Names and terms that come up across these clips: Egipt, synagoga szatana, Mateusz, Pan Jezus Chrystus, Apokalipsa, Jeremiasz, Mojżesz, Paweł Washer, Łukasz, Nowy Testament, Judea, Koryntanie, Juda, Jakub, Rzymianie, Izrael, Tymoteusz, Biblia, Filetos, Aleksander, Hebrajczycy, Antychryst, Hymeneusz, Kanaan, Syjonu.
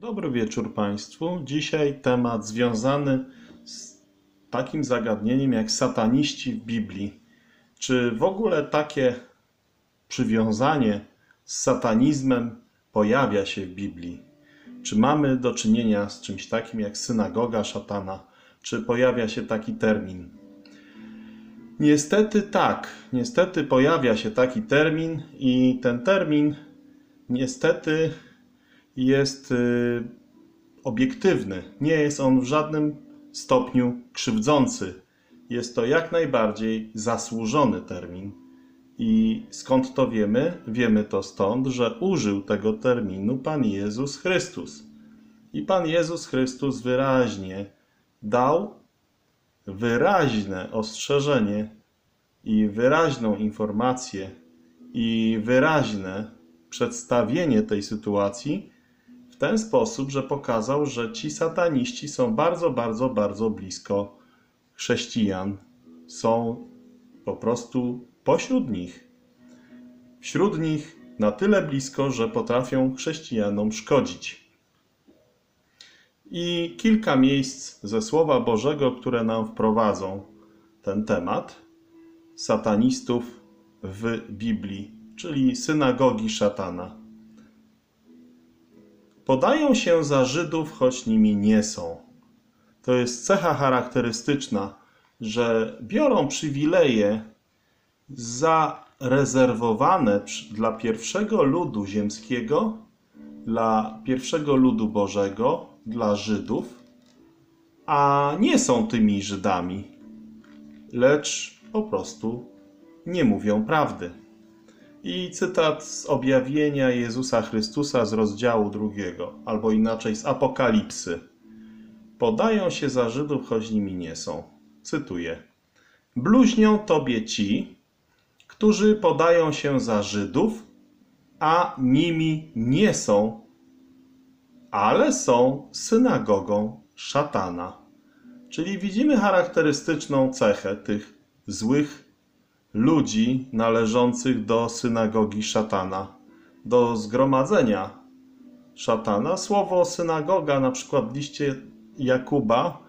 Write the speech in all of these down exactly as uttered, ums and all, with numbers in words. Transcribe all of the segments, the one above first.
Dobry wieczór Państwu. Dzisiaj temat związany z takim zagadnieniem jak sataniści w Biblii. Czy w ogóle takie przywiązanie z satanizmem pojawia się w Biblii? Czy mamy do czynienia z czymś takim jak synagoga szatana? Czy pojawia się taki termin? Niestety tak. Niestety pojawia się taki termin i ten termin niestety jest obiektywny. Nie jest on w żadnym stopniu krzywdzący. Jest to jak najbardziej zasłużony termin. I skąd to wiemy? Wiemy to stąd, że użył tego terminu Pan Jezus Chrystus. I Pan Jezus Chrystus wyraźnie dał wyraźne ostrzeżenie i wyraźną informację i wyraźne przedstawienie tej sytuacji w ten sposób, że pokazał, że ci sataniści są bardzo, bardzo, bardzo blisko chrześcijan. Są po prostu pośród nich. Wśród nich na tyle blisko, że potrafią chrześcijanom szkodzić. I kilka miejsc ze Słowa Bożego, które nam wprowadzą ten temat satanistów w Biblii, czyli synagogi szatana. Podają się za Żydów, choć nimi nie są. To jest cecha charakterystyczna, że biorą przywileje zarezerwowane dla pierwszego ludu ziemskiego, dla pierwszego ludu Bożego, dla Żydów, a nie są tymi Żydami, lecz po prostu nie mówią prawdy. I cytat z objawienia Jezusa Chrystusa z rozdziału drugiego, albo inaczej z Apokalipsy. Podają się za Żydów, choć nimi nie są. Cytuję. Bluźnią tobie ci, którzy podają się za Żydów, a nimi nie są, ale są synagogą szatana. Czyli widzimy charakterystyczną cechę tych złych ludzi należących do synagogi szatana, do zgromadzenia szatana. Słowo synagoga na przykład w liście Jakuba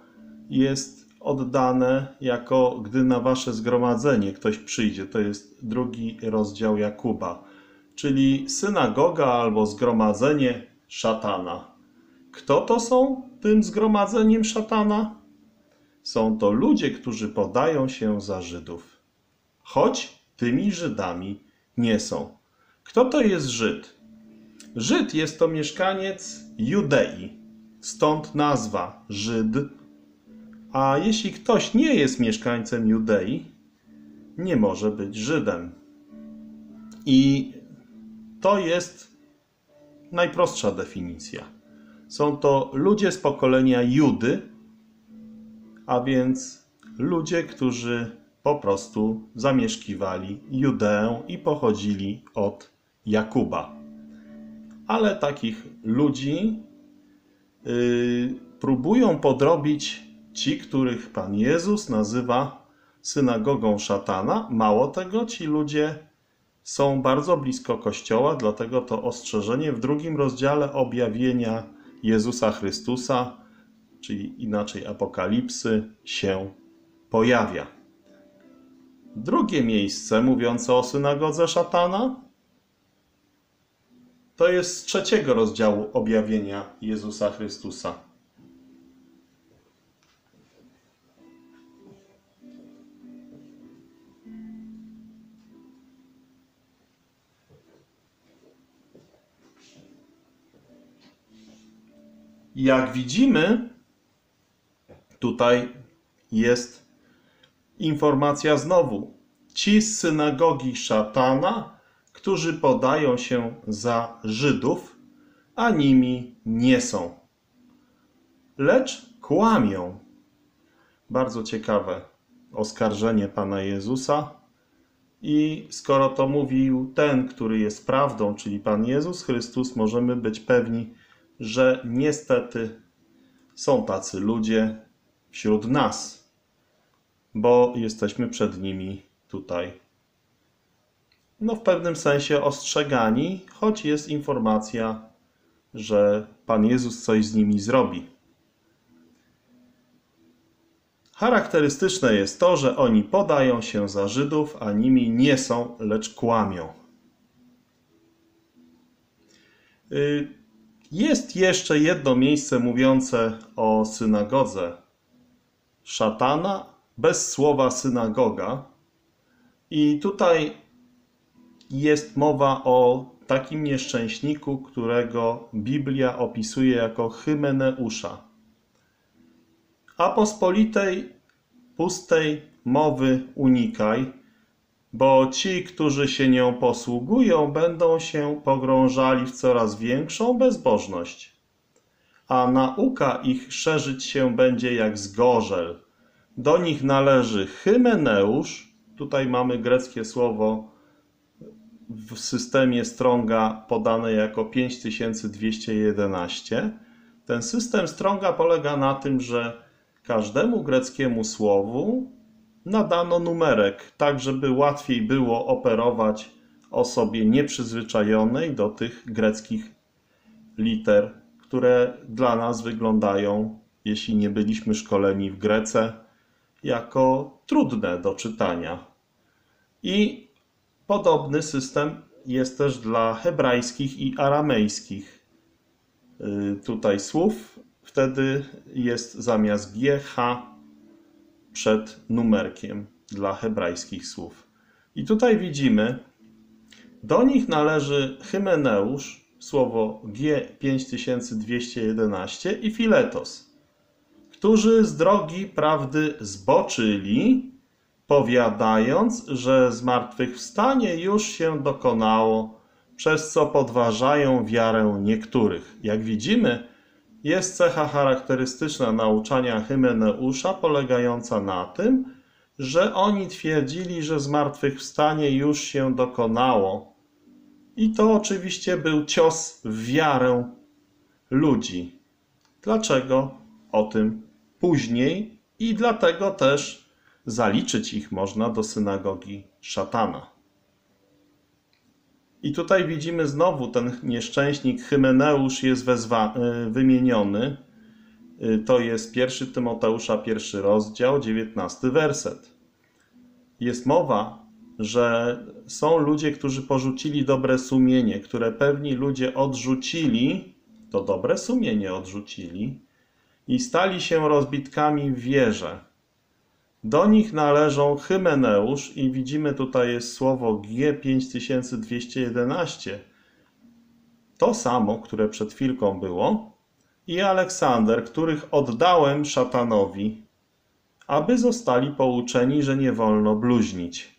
jest oddane jako gdy na wasze zgromadzenie ktoś przyjdzie. To jest drugi rozdział Jakuba, czyli synagoga albo zgromadzenie szatana. Kto to są tym zgromadzeniem szatana? Są to ludzie, którzy podają się za Żydów, choć tymi Żydami nie są. Kto to jest Żyd? Żyd jest to mieszkaniec Judei, stąd nazwa Żyd. A jeśli ktoś nie jest mieszkańcem Judei, nie może być Żydem. I to jest najprostsza definicja. Są to ludzie z pokolenia Judy, a więc ludzie, którzy po prostu zamieszkiwali Judeę i pochodzili od Jakuba. Ale takich ludzi yy, próbują podrobić ci, których Pan Jezus nazywa synagogą szatana. Mało tego, ci ludzie są bardzo blisko Kościoła, dlatego to ostrzeżenie w drugim rozdziale objawienia Jezusa Chrystusa, czyli inaczej Apokalipsy, się pojawia. Drugie miejsce mówiące o synagodze szatana to jest z trzeciego rozdziału objawienia Jezusa Chrystusa. Jak widzimy, tutaj jest informacja znowu. Ci z synagogi szatana, którzy podają się za Żydów, a nimi nie są, lecz kłamią. Bardzo ciekawe oskarżenie Pana Jezusa. I skoro to mówił ten, który jest prawdą, czyli Pan Jezus Chrystus, możemy być pewni, że niestety są tacy ludzie wśród nas, bo jesteśmy przed nimi tutaj, no w pewnym sensie ostrzegani, choć jest informacja że Pan Jezus coś z nimi zrobi. Charakterystyczne jest to, że oni podają się za Żydów, a nimi nie są, lecz kłamią. Jest jeszcze jedno miejsce mówiące o synagodze szatana, bez słowa synagoga. I tutaj jest mowa o takim nieszczęśniku, którego Biblia opisuje jako Hymeneusza. A pospolitej, pustej mowy unikaj, bo ci, którzy się nią posługują, będą się pogrążali w coraz większą bezbożność, a nauka ich szerzyć się będzie jak zgorzel. Do nich należy Hymeneusz, tutaj mamy greckie słowo w systemie Stronga podane jako pięć tysięcy dwieście jedenaście. Ten system Stronga polega na tym, że każdemu greckiemu słowu nadano numerek, tak żeby łatwiej było operować osobie nieprzyzwyczajonej do tych greckich liter, które dla nas wyglądają, jeśli nie byliśmy szkoleni w Grece, jako trudne do czytania. I podobny system jest też dla hebrajskich i aramejskich tutaj słów. Wtedy jest zamiast G H przed numerkiem dla hebrajskich słów. I tutaj widzimy, do nich należy Hymeneusz, słowo G pięć tysięcy dwieście jedenaście i Filetos, którzy z drogi prawdy zboczyli, powiadając, że zmartwychwstanie już się dokonało, przez co podważają wiarę niektórych. Jak widzimy, jest cecha charakterystyczna nauczania Hymeneusza, polegająca na tym, że oni twierdzili, że zmartwychwstanie już się dokonało. I to oczywiście był cios w wiarę ludzi. Dlaczego? O tym później i dlatego też zaliczyć ich można do synagogi szatana. I tutaj widzimy znowu ten nieszczęśnik Hymeneusz jest wymieniony. To jest pierwszy Tymoteusza, pierwszy rozdział, dziewiętnasty werset. Jest mowa, że są ludzie, którzy porzucili dobre sumienie, które pewni ludzie odrzucili, to dobre sumienie odrzucili i stali się rozbitkami w wierze. Do nich należą Hymeneusz i widzimy tutaj jest słowo G pięć tysięcy dwieście jedenaście. To samo, które przed chwilką było. I Aleksander, których oddałem szatanowi, aby zostali pouczeni, że nie wolno bluźnić.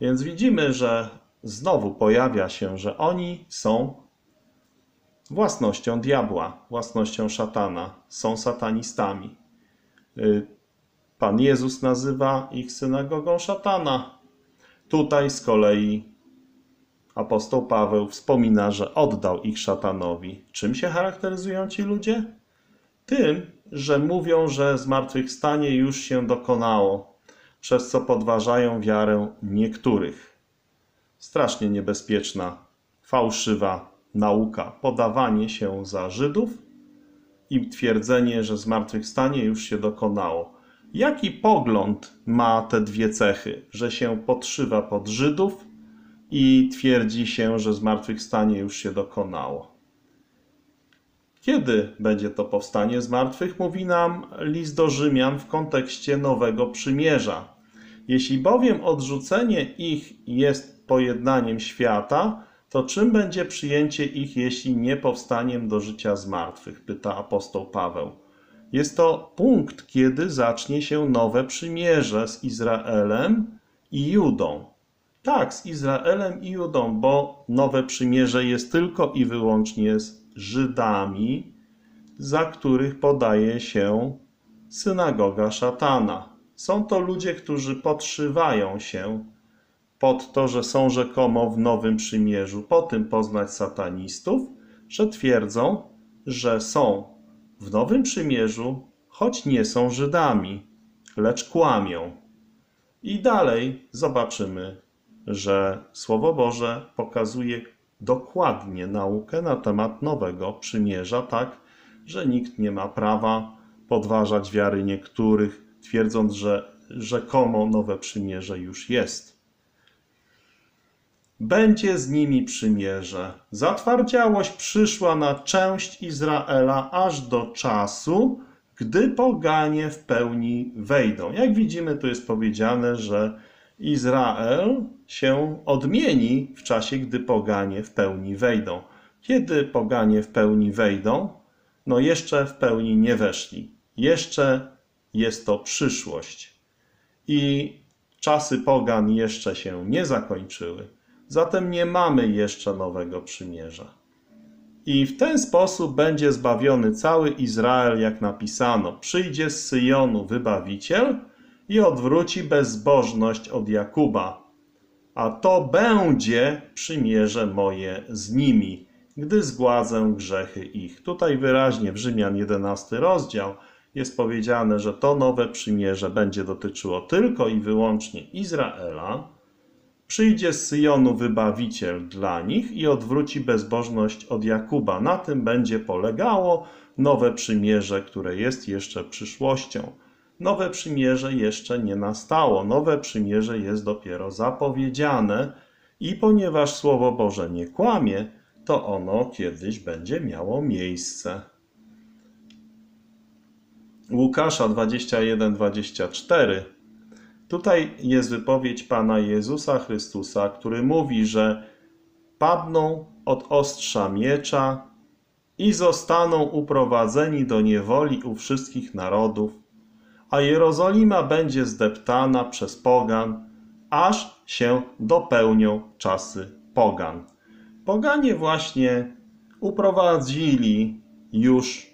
Więc widzimy, że znowu pojawia się, że oni są własnością diabła, własnością szatana, są satanistami. Pan Jezus nazywa ich synagogą szatana. Tutaj z kolei apostoł Paweł wspomina, że oddał ich szatanowi. Czym się charakteryzują ci ludzie? Tym, że mówią, że zmartwychwstanie już się dokonało, przez co podważają wiarę niektórych. Strasznie niebezpieczna, fałszywa nauka, podawanie się za Żydów i twierdzenie, że zmartwychwstanie już się dokonało. Jaki pogląd ma te dwie cechy, że się podszywa pod Żydów i twierdzi się, że zmartwychwstanie już się dokonało? Kiedy będzie to powstanie zmartwych, mówi nam list do Rzymian w kontekście Nowego Przymierza. Jeśli bowiem odrzucenie ich jest pojednaniem świata, to czym będzie przyjęcie ich, jeśli nie powstaniem do życia zmartwych? Pyta apostoł Paweł. Jest to punkt, kiedy zacznie się nowe przymierze z Izraelem i Judą. Tak, z Izraelem i Judą, bo nowe przymierze jest tylko i wyłącznie z Żydami, za których podaje się synagoga szatana. Są to ludzie, którzy podszywają się pod to, że są rzekomo w Nowym Przymierzu. Po tym poznać satanistów, że twierdzą, że są w Nowym Przymierzu, choć nie są Żydami, lecz kłamią. I dalej zobaczymy, że Słowo Boże pokazuje dokładnie naukę na temat nowego przymierza, tak, że nikt nie ma prawa podważać wiary niektórych, twierdząc, że rzekomo nowe przymierze już jest. Będzie z nimi przymierze. Zatwardziałość przyszła na część Izraela aż do czasu, gdy poganie w pełni wejdą. Jak widzimy, tu jest powiedziane, że Izrael się odmieni w czasie, gdy poganie w pełni wejdą. Kiedy poganie w pełni wejdą? No jeszcze w pełni nie weszli. Jeszcze jest to przyszłość. I czasy pogan jeszcze się nie zakończyły. Zatem nie mamy jeszcze nowego przymierza. I w ten sposób będzie zbawiony cały Izrael, jak napisano. Przyjdzie z Syjonu Wybawiciel i odwróci bezbożność od Jakuba. A to będzie przymierze moje z nimi, gdy zgładzę grzechy ich. Tutaj wyraźnie w Rzymian jedenasty rozdział jest powiedziane, że to nowe przymierze będzie dotyczyło tylko i wyłącznie Izraela. Przyjdzie z Syjonu Wybawiciel dla nich i odwróci bezbożność od Jakuba. Na tym będzie polegało nowe przymierze, które jest jeszcze przyszłością. Nowe przymierze jeszcze nie nastało. Nowe przymierze jest dopiero zapowiedziane i ponieważ Słowo Boże nie kłamie, to ono kiedyś będzie miało miejsce. Łukasza dwadzieścia jeden, dwadzieścia cztery. Tutaj jest wypowiedź Pana Jezusa Chrystusa, który mówi, że padną od ostrza miecza i zostaną uprowadzeni do niewoli u wszystkich narodów, a Jerozolima będzie zdeptana przez pogan, aż się dopełnią czasy pogan. Poganie właśnie uprowadzili już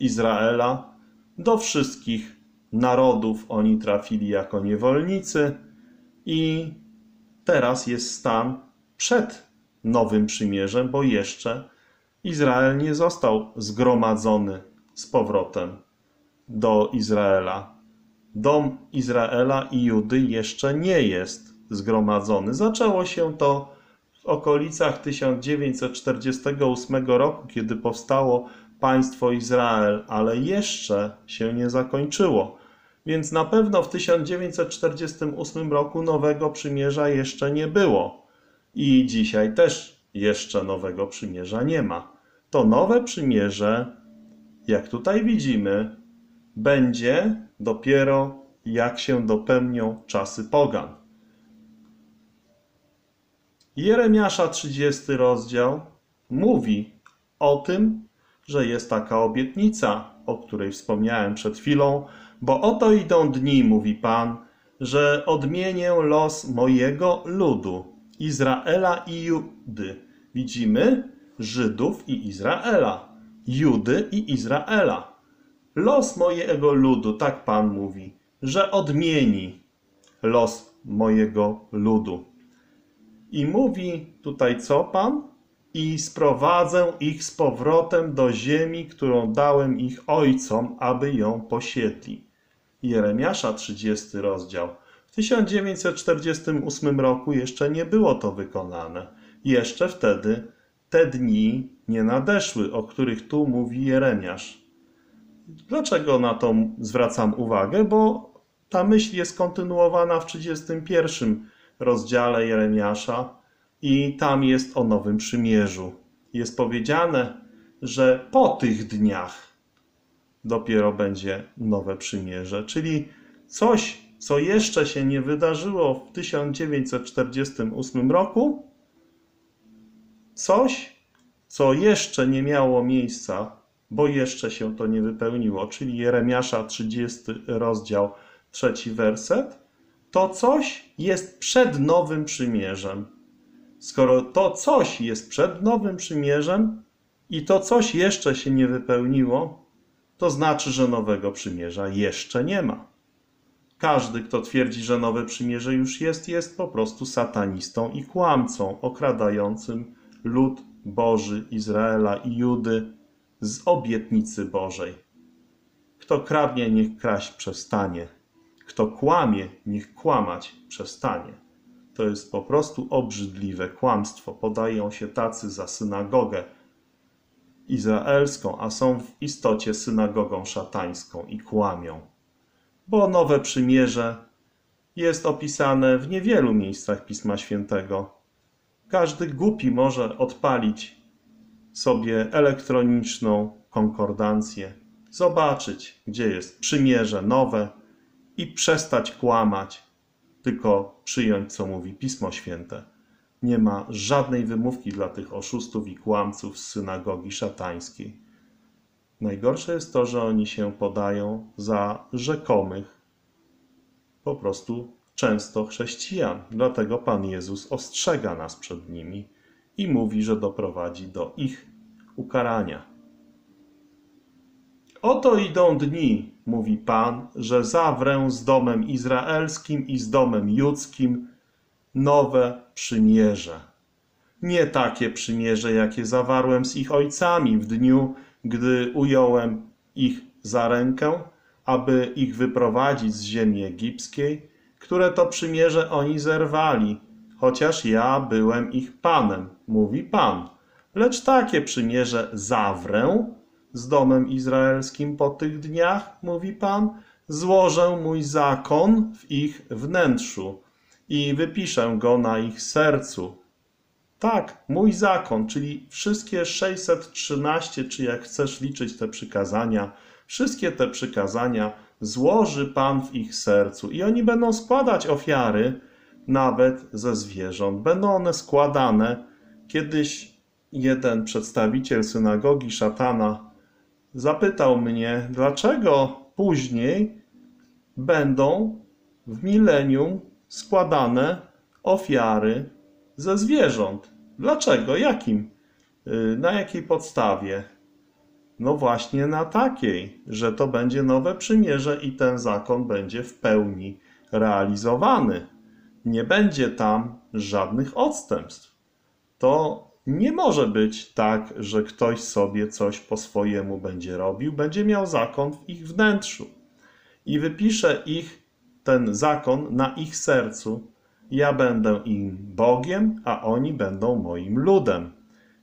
Izraela do wszystkich narodów. Oni trafili jako niewolnicy i teraz jest stan przed nowym przymierzem, bo jeszcze Izrael nie został zgromadzony z powrotem do Izraela. Dom Izraela i Judy jeszcze nie jest zgromadzony. Zaczęło się to w okolicach tysiąc dziewięćset czterdziestego ósmego roku, kiedy powstało Państwo Izrael, ale jeszcze się nie zakończyło. Więc na pewno w tysiąc dziewięćset czterdziestym ósmym roku nowego przymierza jeszcze nie było. I dzisiaj też jeszcze nowego przymierza nie ma. To nowe przymierze, jak tutaj widzimy, będzie dopiero jak się dopełnią czasy pogan. Jeremiasza trzydziesty rozdział mówi o tym, że jest taka obietnica, o której wspomniałem przed chwilą, bo oto idą dni, mówi Pan, że odmienię los mojego ludu, Izraela i Judy. Widzimy Żydów i Izraela, Judy i Izraela. Los mojego ludu, tak Pan mówi, że odmieni los mojego ludu. I mówi tutaj co Pan? I sprowadzę ich z powrotem do ziemi, którą dałem ich ojcom, aby ją posiedli. Jeremiasza trzydziesty rozdział. W tysiąc dziewięćset czterdziestym ósmym roku jeszcze nie było to wykonane. Jeszcze wtedy te dni nie nadeszły, o których tu mówi Jeremiasz. Dlaczego na to zwracam uwagę? Bo ta myśl jest kontynuowana w trzydziestym pierwszym rozdziale Jeremiasza. I tam jest o nowym przymierzu. Jest powiedziane, że po tych dniach dopiero będzie nowe przymierze. Czyli coś, co jeszcze się nie wydarzyło w tysiąc dziewięćset czterdziestym ósmym roku. Coś, co jeszcze nie miało miejsca, bo jeszcze się to nie wypełniło. Czyli Jeremiasza trzydziesty rozdział, trzeci werset. To coś jest przed nowym przymierzem. Skoro to coś jest przed nowym przymierzem i to coś jeszcze się nie wypełniło, to znaczy, że nowego przymierza jeszcze nie ma. Każdy, kto twierdzi, że nowe przymierze już jest, jest po prostu satanistą i kłamcą okradającym lud Boży, Izraela i Judy z obietnicy Bożej. Kto kradnie, niech kraść przestanie. Kto kłamie, niech kłamać przestanie. To jest po prostu obrzydliwe kłamstwo. Podają się tacy za synagogę izraelską, a są w istocie synagogą szatańską i kłamią. Bo Nowe Przymierze jest opisane w niewielu miejscach Pisma Świętego. Każdy głupi może odpalić sobie elektroniczną konkordancję, zobaczyć, gdzie jest Przymierze Nowe i przestać kłamać, tylko przyjąć, co mówi Pismo Święte. Nie ma żadnej wymówki dla tych oszustów i kłamców z synagogi szatańskiej. Najgorsze jest to, że oni się podają za rzekomych, po prostu często chrześcijan. Dlatego Pan Jezus ostrzega nas przed nimi i mówi, że doprowadzi do ich ukarania. Oto idą dni, mówi Pan, że zawrę z domem izraelskim i z domem judzkim nowe przymierze. Nie takie przymierze, jakie zawarłem z ich ojcami w dniu, gdy ująłem ich za rękę, aby ich wyprowadzić z ziemi egipskiej, które to przymierze oni zerwali, chociaż ja byłem ich Panem, mówi Pan. Lecz takie przymierze zawrę z domem izraelskim po tych dniach, mówi Pan, złożę mój zakon w ich wnętrzu i wypiszę go na ich sercu. Tak, mój zakon, czyli wszystkie sześćset trzynaście, czy jak chcesz liczyć te przykazania, wszystkie te przykazania złoży Pan w ich sercu i oni będą składać ofiary nawet ze zwierząt. Będą one składane. Kiedyś jeden przedstawiciel synagogi szatana zapytał mnie, dlaczego później będą w milenium składane ofiary ze zwierząt. Dlaczego? Jakim? Na jakiej podstawie? No właśnie na takiej, że to będzie nowe przymierze i ten zakon będzie w pełni realizowany. Nie będzie tam żadnych odstępstw. To nie może być tak, że ktoś sobie coś po swojemu będzie robił, będzie miał zakon w ich wnętrzu i wypisze ich ten zakon na ich sercu. Ja będę im Bogiem, a oni będą moim ludem.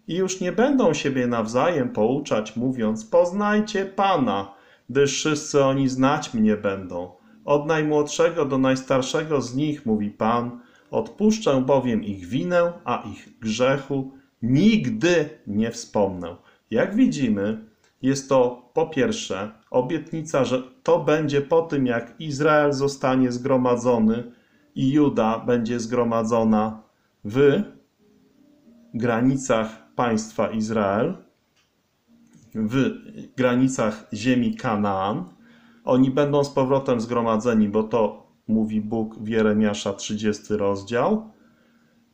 I już nie będą siebie nawzajem pouczać, mówiąc, poznajcie Pana, gdyż wszyscy oni znać mnie będą. Od najmłodszego do najstarszego z nich, mówi Pan, odpuszczę bowiem ich winę, a ich grzechu nigdy nie wspomnę. Jak widzimy, jest to po pierwsze obietnica, że to będzie po tym, jak Izrael zostanie zgromadzony i Juda będzie zgromadzona w granicach państwa Izrael, w granicach ziemi Kanaan. Oni będą z powrotem zgromadzeni, bo to mówi Bóg w Jeremiasza trzydziesty rozdział.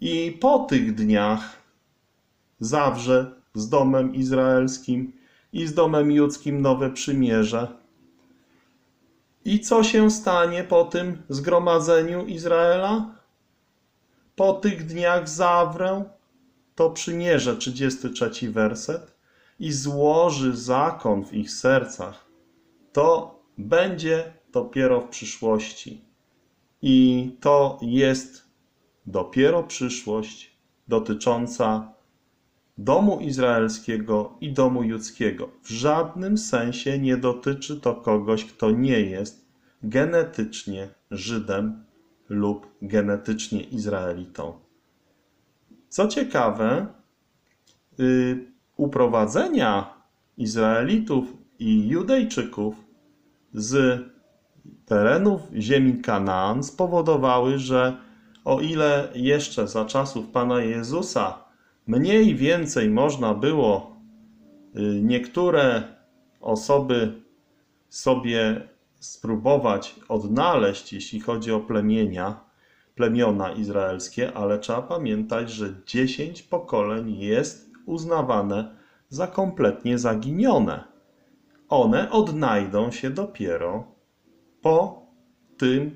I po tych dniach zawrze z domem izraelskim i z domem judzkim nowe przymierze. I co się stanie po tym zgromadzeniu Izraela? Po tych dniach zawrę to przymierze, trzydziesty trzeci werset, i złoży zakon w ich sercach. To będzie dopiero w przyszłości. I to jest dopiero przyszłość dotycząca domu izraelskiego i domu judzkiego. W żadnym sensie nie dotyczy to kogoś, kto nie jest genetycznie Żydem lub genetycznie Izraelitą. Co ciekawe, yy, uprowadzenia Izraelitów i Judejczyków z terenów ziemi Kanaan spowodowały, że o ile jeszcze za czasów Pana Jezusa mniej więcej można było niektóre osoby sobie spróbować odnaleźć, jeśli chodzi o plemienia, plemiona izraelskie, ale trzeba pamiętać, że dziesięć pokoleń jest uznawane za kompletnie zaginione. One odnajdą się dopiero po tym,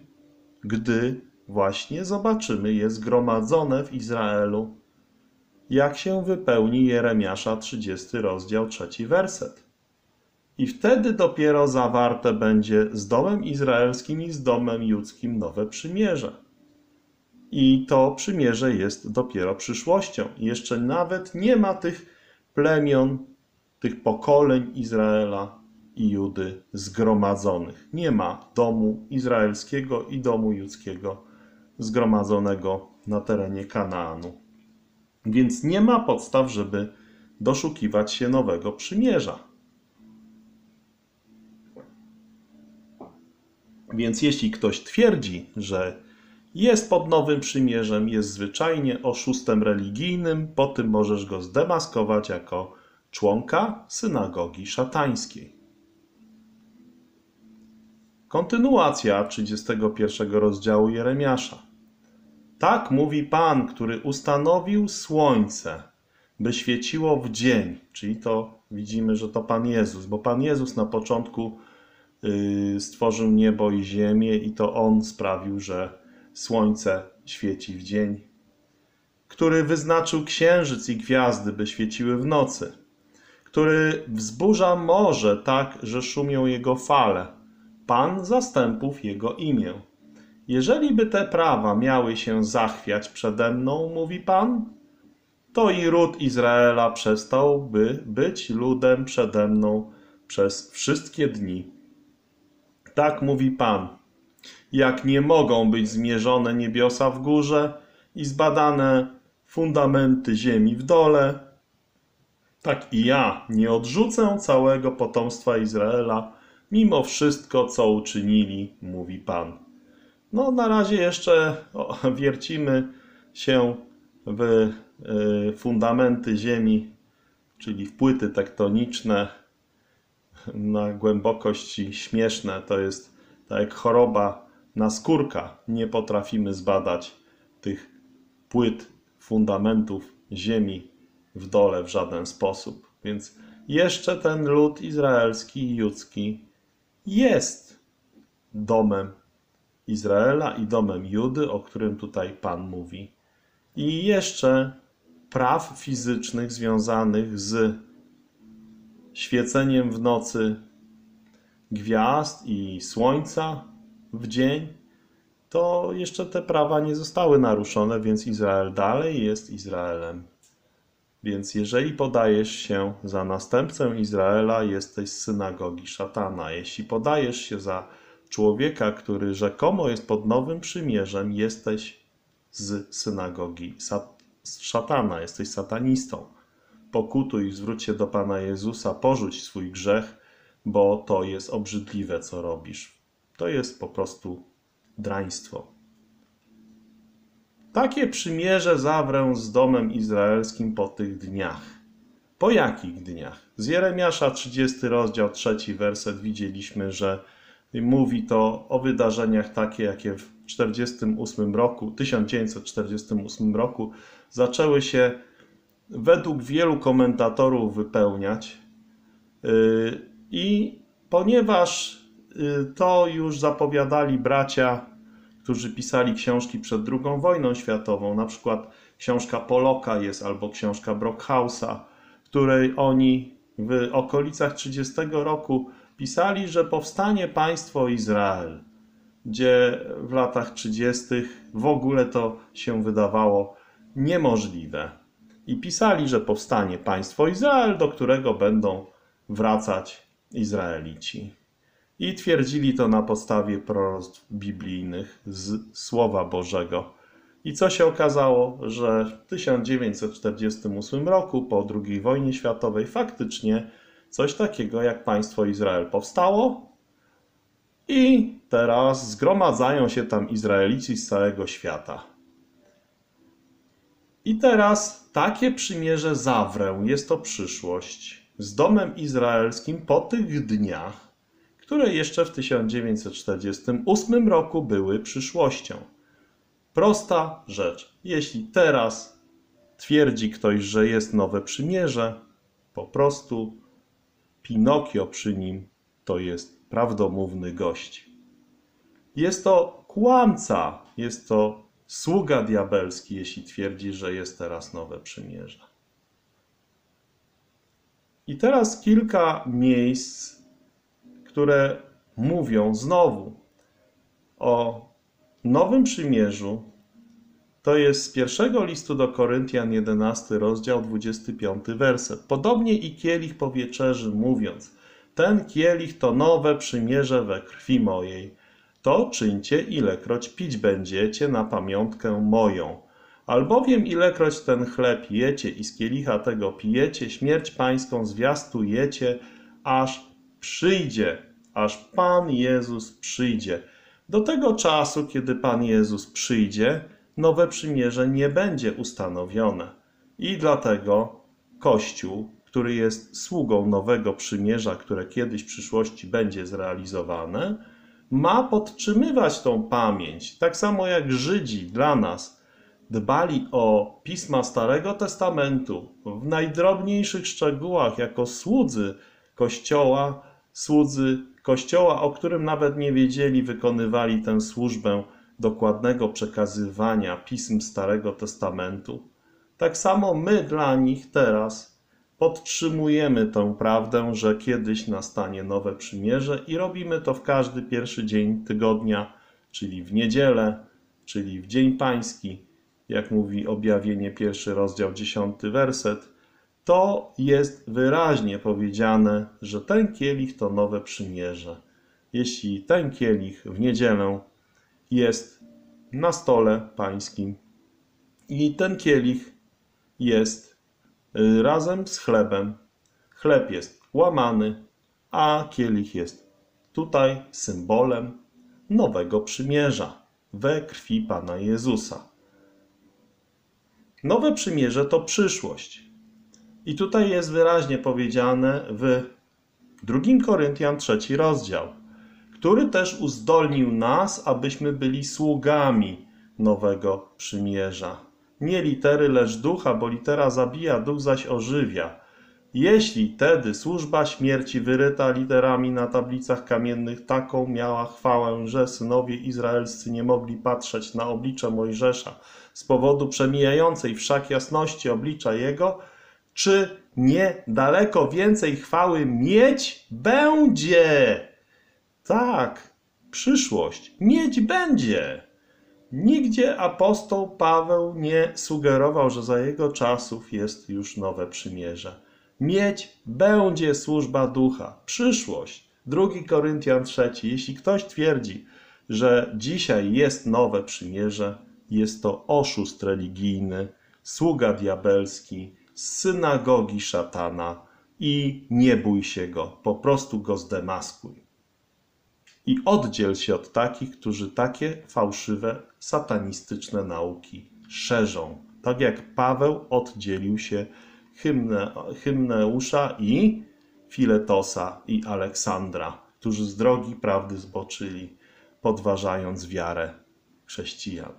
gdy właśnie zobaczymy je zgromadzone w Izraelu, jak się wypełni Jeremiasza trzydziesty rozdział trzeci werset. I wtedy dopiero zawarte będzie z domem izraelskim i z domem judzkim nowe przymierze. I to przymierze jest dopiero przyszłością. I jeszcze nawet nie ma tych plemion, tych pokoleń Izraela i Judy zgromadzonych. Nie ma domu izraelskiego i domu judzkiego zgromadzonego na terenie Kanaanu. Więc nie ma podstaw, żeby doszukiwać się nowego przymierza. Więc jeśli ktoś twierdzi, że jest pod nowym przymierzem, jest zwyczajnie oszustem religijnym, po tym możesz go zdemaskować jako członka synagogi szatańskiej. Kontynuacja trzydziestego pierwszego rozdziału Jeremiasza. Tak mówi Pan, który ustanowił słońce, by świeciło w dzień. Czyli to widzimy, że to Pan Jezus, bo Pan Jezus na początku yy, stworzył niebo i ziemię i to On sprawił, że słońce świeci w dzień, który wyznaczył księżyc i gwiazdy, by świeciły w nocy, który wzburza morze tak, że szumią jego fale, Pan zastępów jego imię. Jeżeli by te prawa miały się zachwiać przede mną, mówi Pan, to i ród Izraela przestałby być ludem przede mną przez wszystkie dni. Tak mówi Pan. Jak nie mogą być zmierzone niebiosa w górze i zbadane fundamenty ziemi w dole, tak i ja nie odrzucę całego potomstwa Izraela, mimo wszystko, co uczynili, mówi Pan. No, na razie jeszcze wiercimy się w fundamenty ziemi, czyli w płyty tektoniczne na głębokości śmieszne. To jest tak jak choroba naskórka, nie potrafimy zbadać tych płyt, fundamentów ziemi w dole w żaden sposób. Więc jeszcze ten lud izraelski i judzki jest domem Izraela i domem Judy, o którym tutaj Pan mówi. I jeszcze praw fizycznych związanych z świeceniem w nocy gwiazd i słońca w dzień, to jeszcze te prawa nie zostały naruszone, więc Izrael dalej jest Izraelem. Więc jeżeli podajesz się za następcę Izraela, jesteś z synagogi szatana. Jeśli podajesz się za człowieka, który rzekomo jest pod nowym przymierzem, jesteś z synagogi szatana, jesteś satanistą. Pokutuj, zwróć się do Pana Jezusa, porzuć swój grzech, bo to jest obrzydliwe, co robisz. To jest po prostu draństwo. Takie przymierze zawrę z domem izraelskim po tych dniach. Po jakich dniach? Z Jeremiasza trzydziesty rozdział, trzeci werset widzieliśmy, że mówi to o wydarzeniach takie, jakie w tysiąc dziewięćset czterdziestym ósmym roku zaczęły się według wielu komentatorów wypełniać. I ponieważ to już zapowiadali bracia, którzy pisali książki przed drugą wojną światową, na przykład książka Poloka jest albo książka Brockhausa, której oni w okolicach trzydziestego roku pisali, że powstanie państwo Izrael, gdzie w latach trzydziestych w ogóle to się wydawało niemożliwe. I pisali, że powstanie państwo Izrael, do którego będą wracać Izraelici. I twierdzili to na podstawie proroctw biblijnych z Słowa Bożego. I co się okazało? Że w tysiąc dziewięćset czterdziestym ósmym roku, po drugiej wojnie światowej, faktycznie coś takiego jak państwo Izrael powstało i teraz zgromadzają się tam Izraelici z całego świata. I teraz takie przymierze zawrę, jest to przyszłość, z domem izraelskim po tych dniach, które jeszcze w tysiąc dziewięćset czterdziestym ósmym roku były przyszłością. Prosta rzecz. Jeśli teraz twierdzi ktoś, że jest nowe przymierze, po prostu Pinokio przy nim to jest prawdomówny gość. Jest to kłamca, jest to sługa diabelski, jeśli twierdzi, że jest teraz nowe przymierze. I teraz kilka miejsc, które mówią znowu o nowym przymierzu To jest z pierwszego listu do Koryntian, jedenasty rozdział, dwudziesty piąty werset. Podobnie i kielich po wieczerzy, mówiąc, ten kielich to nowe przymierze we krwi mojej. To czyńcie, ilekroć pić będziecie, na pamiątkę moją. Albowiem ilekroć ten chleb jecie i z kielicha tego pijecie, śmierć pańską zwiastujecie, aż przyjdzie, aż Pan Jezus przyjdzie. Do tego czasu, kiedy Pan Jezus przyjdzie, nowe przymierze nie będzie ustanowione. I dlatego Kościół, który jest sługą nowego przymierza, które kiedyś w przyszłości będzie zrealizowane, ma podtrzymywać tą pamięć. Tak samo jak Żydzi dla nas dbali o pisma Starego Testamentu w najdrobniejszych szczegółach jako słudzy Kościoła, słudzy Kościoła, o którym nawet nie wiedzieli, wykonywali tę służbę dokładnego przekazywania pism Starego Testamentu. Tak samo my dla nich teraz podtrzymujemy tę prawdę, że kiedyś nastanie nowe przymierze i robimy to w każdy pierwszy dzień tygodnia, czyli w niedzielę, czyli w Dzień Pański, jak mówi Objawienie, pierwszy rozdział, dziesiąty werset. To jest wyraźnie powiedziane, że ten kielich to nowe przymierze. Jeśli ten kielich w niedzielę jest na stole pańskim i ten kielich jest razem z chlebem, chleb jest łamany, a kielich jest tutaj symbolem nowego przymierza we krwi Pana Jezusa. Nowe przymierze to przyszłość. I tutaj jest wyraźnie powiedziane w drugiej Koryntian, trzeci rozdział, który też uzdolnił nas, abyśmy byli sługami nowego przymierza. Nie litery, lecz ducha, bo litera zabija, duch zaś ożywia. Jeśli tedy służba śmierci wyryta literami na tablicach kamiennych taką miała chwałę, że synowie izraelscy nie mogli patrzeć na oblicze Mojżesza z powodu przemijającej wszak jasności oblicza jego, czy nie daleko więcej chwały mieć będzie? Tak, przyszłość mieć będzie. Nigdzie apostoł Paweł nie sugerował, że za jego czasów jest już nowe przymierze. Mieć będzie służba ducha. Przyszłość. druga Koryntian trzy. Jeśli ktoś twierdzi, że dzisiaj jest nowe przymierze, jest to oszust religijny, sługa diabelski, z synagogi szatana i nie bój się go, po prostu go zdemaskuj. I oddziel się od takich, którzy takie fałszywe, satanistyczne nauki szerzą. Tak jak Paweł oddzielił się Hymne, Hymeneusza i Filetosa i Aleksandra, którzy z drogi prawdy zboczyli, podważając wiarę chrześcijan.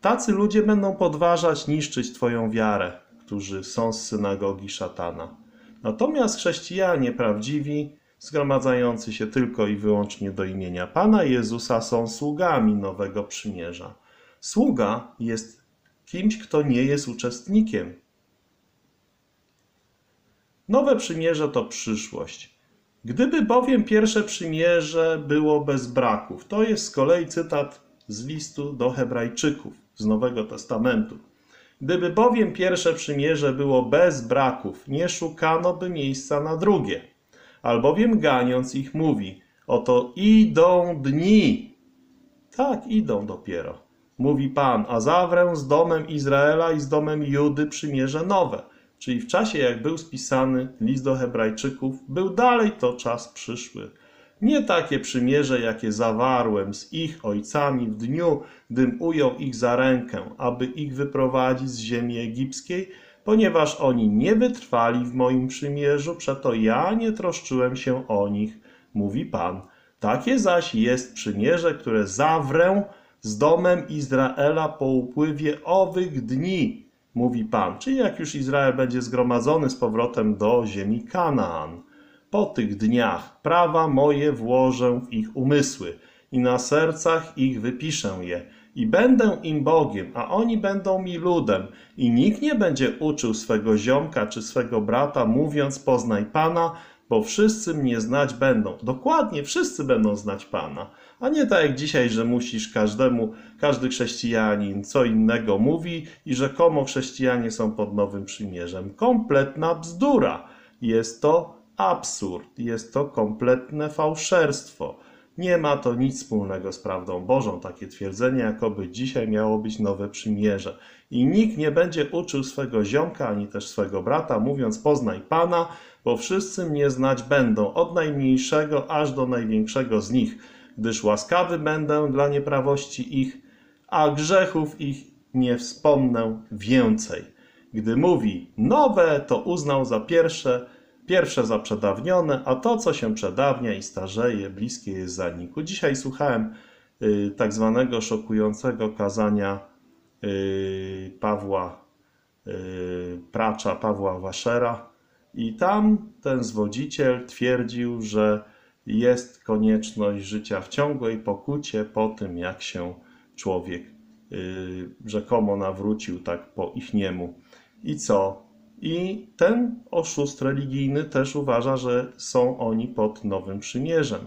Tacy ludzie będą podważać, niszczyć Twoją wiarę, którzy są z synagogi szatana. Natomiast chrześcijanie prawdziwi, zgromadzający się tylko i wyłącznie do imienia Pana Jezusa, są sługami nowego przymierza. Sługa jest kimś, kto nie jest uczestnikiem. Nowe przymierze to przyszłość. Gdyby bowiem pierwsze przymierze było bez braków, to jest z kolei cytat z listu do Hebrajczyków z Nowego Testamentu. Gdyby bowiem pierwsze przymierze było bez braków, nie szukano by miejsca na drugie. Albowiem ganiąc ich mówi, oto idą dni. Tak, idą dopiero. Mówi Pan, a zawrę z domem Izraela i z domem Judy przymierze nowe. Czyli w czasie, jak był spisany list do Hebrajczyków, był dalej to czas przyszły. Nie takie przymierze, jakie zawarłem z ich ojcami w dniu, gdym ujął ich za rękę, aby ich wyprowadzić z ziemi egipskiej, ponieważ oni nie wytrwali w moim przymierzu, przeto ja nie troszczyłem się o nich, mówi Pan. Takie zaś jest przymierze, które zawrę z domem Izraela po upływie owych dni, mówi Pan. Czyli jak już Izrael będzie zgromadzony z powrotem do ziemi Kanaan. Po tych dniach prawa moje włożę w ich umysły i na sercach ich wypiszę je. I będę im Bogiem, a oni będą mi ludem. I nikt nie będzie uczył swego ziomka czy swego brata, mówiąc, poznaj Pana, bo wszyscy mnie znać będą. Dokładnie, wszyscy będą znać Pana. A nie tak jak dzisiaj, że musisz każdemu, każdy chrześcijanin co innego mówi i rzekomo chrześcijanie są pod nowym przymierzem. Kompletna bzdura. Jest to absurd. Jest to kompletne fałszerstwo. Nie ma to nic wspólnego z prawdą Bożą, takie twierdzenie, jakoby dzisiaj miało być nowe przymierze. I nikt nie będzie uczył swego ziomka, ani też swego brata, mówiąc poznaj Pana, bo wszyscy mnie znać będą, od najmniejszego aż do największego z nich, gdyż łaskawy będę dla nieprawości ich, a grzechów ich nie wspomnę więcej. Gdy mówi nowe, to uznał za pierwsze, Pierwsze za przedawnione, a to, co się przedawnia i starzeje, bliskie jest zaniku. Dzisiaj słuchałem y, tak zwanego szokującego kazania y, Pawła y, Pracza, Pawła Washera i tam ten zwodziciel twierdził, że jest konieczność życia w ciągłej pokucie po tym, jak się człowiek y, rzekomo nawrócił tak po ich niemu. I co? I ten oszust religijny też uważa, że są oni pod nowym przymierzem.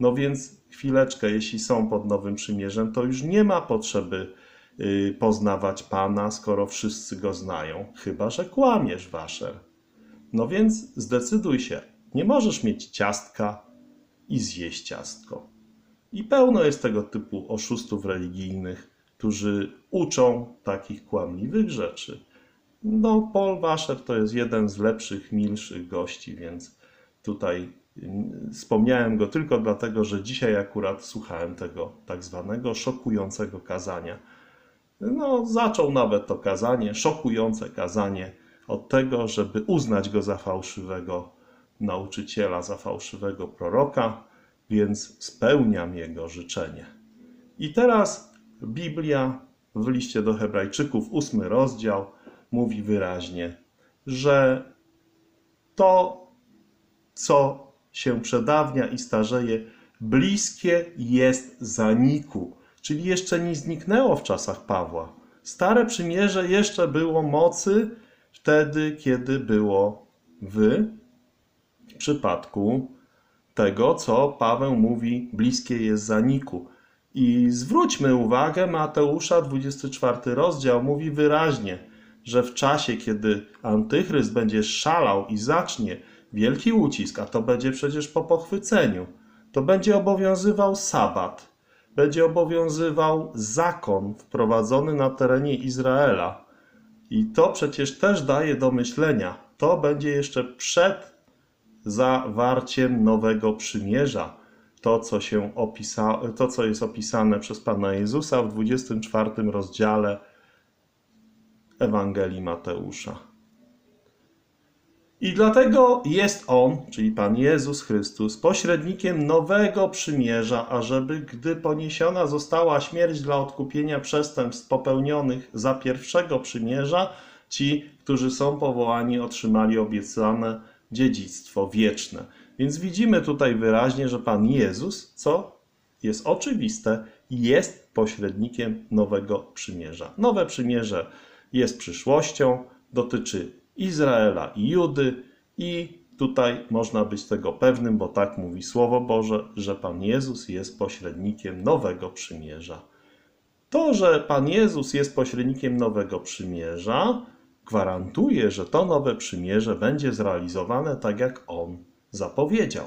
No więc chwileczkę, jeśli są pod nowym przymierzem, to już nie ma potrzeby y, poznawać Pana, skoro wszyscy Go znają. Chyba że kłamiesz, Washer. No więc zdecyduj się. Nie możesz mieć ciastka i zjeść ciastko. I pełno jest tego typu oszustów religijnych, którzy uczą takich kłamliwych rzeczy. No, Paul Washer to jest jeden z lepszych, milszych gości, więc tutaj wspomniałem go tylko dlatego, że dzisiaj akurat słuchałem tego tak zwanego szokującego kazania. No, zaczął nawet to kazanie, szokujące kazanie od tego, żeby uznać go za fałszywego nauczyciela, za fałszywego proroka, więc spełniam jego życzenie. I teraz Biblia w liście do Hebrajczyków, ósmy rozdział, mówi wyraźnie, że to, co się przedawnia i starzeje, bliskie jest zaniku. Czyli jeszcze nie zniknęło w czasach Pawła. Stare przymierze jeszcze było mocy wtedy, kiedy było w przypadku tego, co Paweł mówi, bliskie jest zaniku. I zwróćmy uwagę, Mateusza, dwudziesty czwarty rozdział, mówi wyraźnie, że w czasie, kiedy Antychryst będzie szalał i zacznie wielki ucisk, a to będzie przecież po pochwyceniu, to będzie obowiązywał sabat, będzie obowiązywał zakon wprowadzony na terenie Izraela. I to przecież też daje do myślenia. To będzie jeszcze przed zawarciem nowego przymierza. To, co się opisało, to, co jest opisane przez Pana Jezusa w dwudziestym czwartym rozdziale Ewangelii Mateusza. I dlatego jest On, czyli Pan Jezus Chrystus, pośrednikiem nowego przymierza, ażeby, gdy poniesiona została śmierć dla odkupienia przestępstw popełnionych za pierwszego przymierza, ci, którzy są powołani, otrzymali obiecane dziedzictwo wieczne. Więc widzimy tutaj wyraźnie, że Pan Jezus, co jest oczywiste, jest pośrednikiem nowego przymierza. Nowe przymierze jest przyszłością, dotyczy Izraela i Judy i tutaj można być tego pewnym, bo tak mówi Słowo Boże, że Pan Jezus jest pośrednikiem nowego przymierza. To, że Pan Jezus jest pośrednikiem nowego przymierza, gwarantuje, że to nowe przymierze będzie zrealizowane tak, jak On zapowiedział.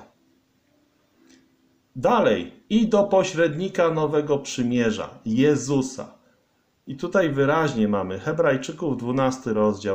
Dalej, i do pośrednika nowego przymierza, Jezusa. I tutaj wyraźnie mamy Hebrajczyków, dwunasty rozdział.